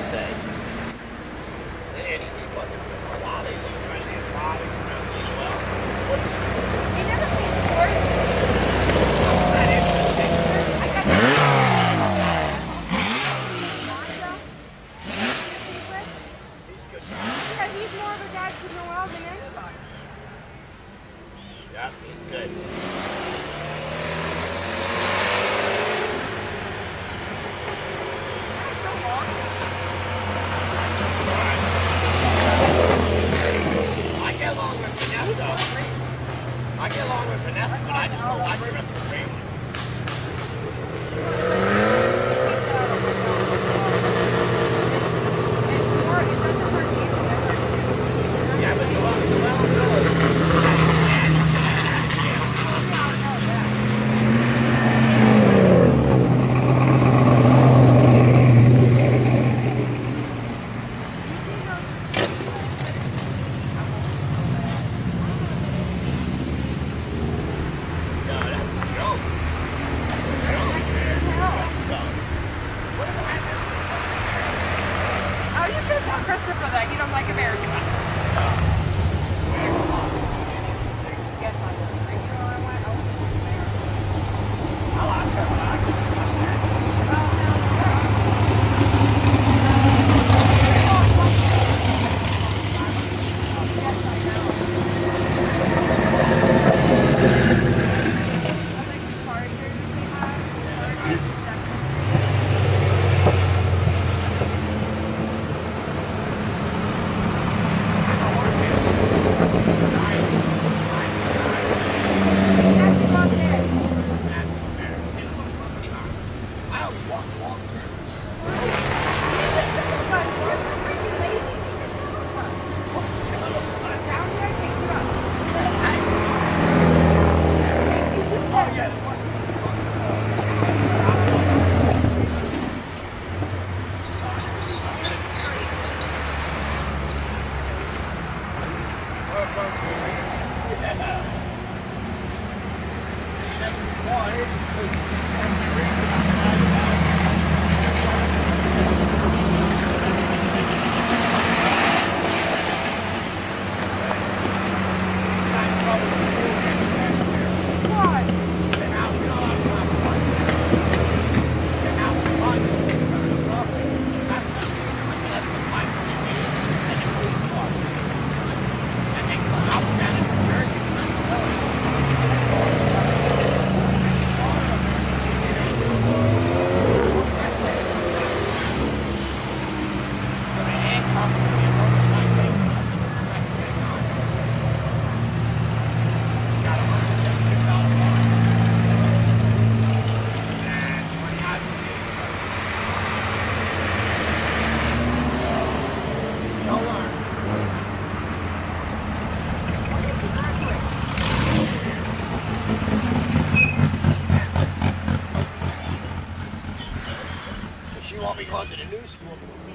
I say. They never played sports. He's good. Because he's more of a guy to Noel than anybody. Yeah, he's good. I get along with Vanessa, but I just don't like the rest of the family. Yeah, but Christopher, that you don't like America. Yes, I do. I like her. I like her. She won't be going to the new school.